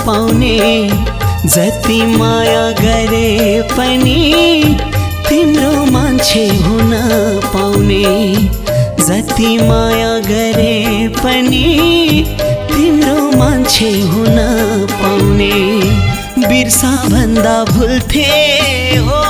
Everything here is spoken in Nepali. पाउने जति माया गरे पनि तिम्रो मान्छे हुन पाउने जति माया गरे पनि तिम्रो मान्छे हुन पाउने बिर्सा भन्दा भुल्थे हो